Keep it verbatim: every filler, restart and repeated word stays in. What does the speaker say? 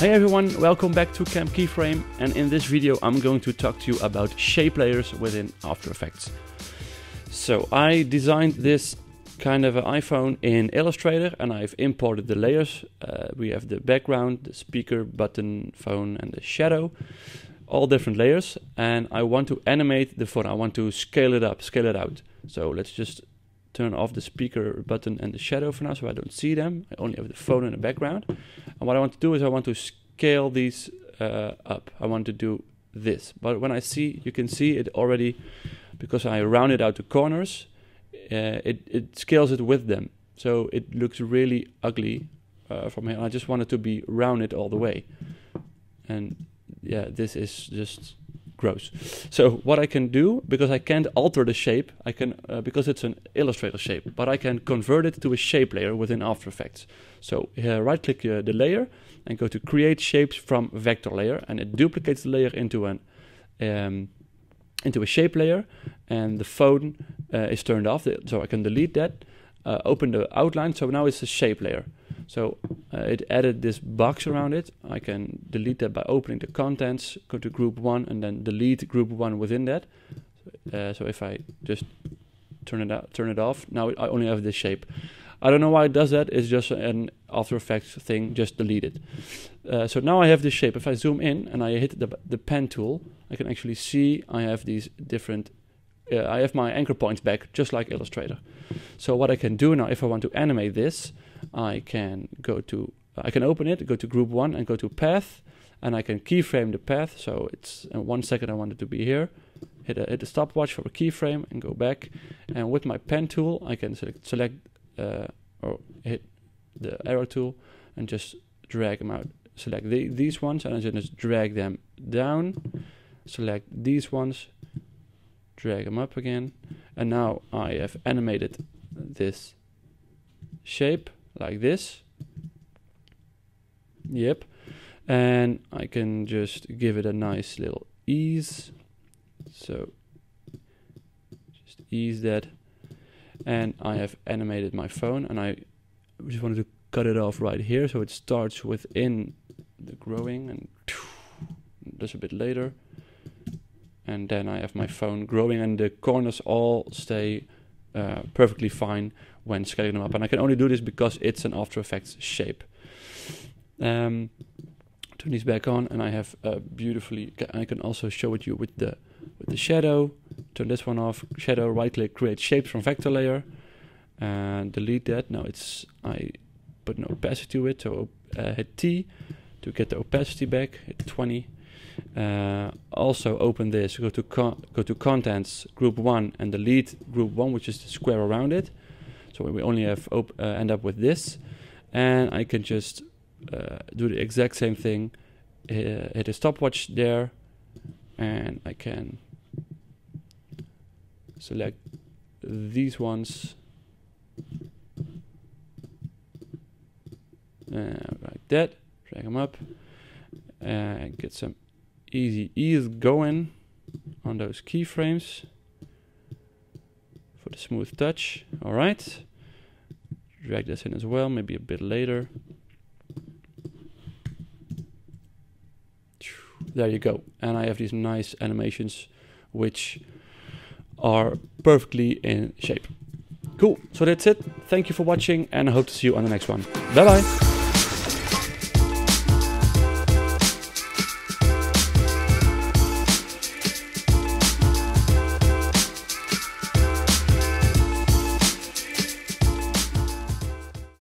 Hey everyone, welcome back to Camp Keyframe, and in this video I'm going to talk to you about shape layers within After Effects. So I designed this kind of an iPhone in Illustrator and I've imported the layers. Uh, we have the background, the speaker, button, phone and the shadow. All different layers, and I want to animate the phone. I want to scale it up, scale it out. So let's just turn off the speaker, button and the shadow for now so I don't see them. I only have the phone in the background. And what I want to do is I want to scale these uh, up. I want to do this. But when I see, you can see it already, because I rounded out the corners, uh, it, it scales it with them. So it looks really ugly uh, from here. I just want it to be rounded all the way. And yeah, this is just gross. So what I can do, because I can't alter the shape, I can uh, because it's an Illustrator shape, but I can convert it to a shape layer within After Effects. So uh, right click uh, the layer and go to Create Shapes from Vector Layer, and it duplicates the layer into an um, into a shape layer, and the phone uh, is turned off, so I can delete that. Uh, open the outline, so now it's a shape layer. So uh, it added this box around it. I can delete that by opening the contents, go to group one and then delete group one within that. Uh, so if I just turn it out, turn it off, now I only have this shape. I don't know why it does that. It's just an After Effects thing, just delete it. Uh, so now I have this shape. If I zoom in and I hit the, the pen tool, I can actually see I have these different, uh, I have my anchor points back, just like Illustrator. So what I can do now, if I want to animate this, I can go to, I can open it, go to group one and go to path, and I can keyframe the path. So it's in one second I want it to be here. Hit a, hit a stopwatch for a keyframe and go back. And with my pen tool, I can select, select uh, or hit the arrow tool and just drag them out. Select the, these ones and then just drag them down. Select these ones, drag them up again. And now I have animated this shape. Like this. Yep. And I can just give it a nice little ease. So just ease that. And I have animated my phone, and I just wanted to cut it off right here. So it starts within the growing and just a bit later. And then I have my phone growing, and the corners all stay uh, perfectly fine when scaling them up, and I can only do this because it's an After Effects shape. Um, turn these back on, and I have uh, beautifully. I can also show it you with the with the shadow. Turn this one off. Shadow. Right click. Create shapes from vector layer, and delete that. Now it's I put an opacity to it. So uh, hit T to get the opacity back. Hit twenty. Uh, also open this. Go to con go to contents. Group one and delete group one, which is the square around it. So we only have op uh, end up with this, and I can just uh, do the exact same thing. Uh, hit a stopwatch there, and I can select these ones uh, like that. Drag them up and get some easy ease going on those keyframes. The smooth touch. All right, drag this in as well, maybe a bit later. There you go, and I have these nice animations which are perfectly in shape. Cool. So that's it. Thank you for watching, and I hope to see you on the next one. Bye bye.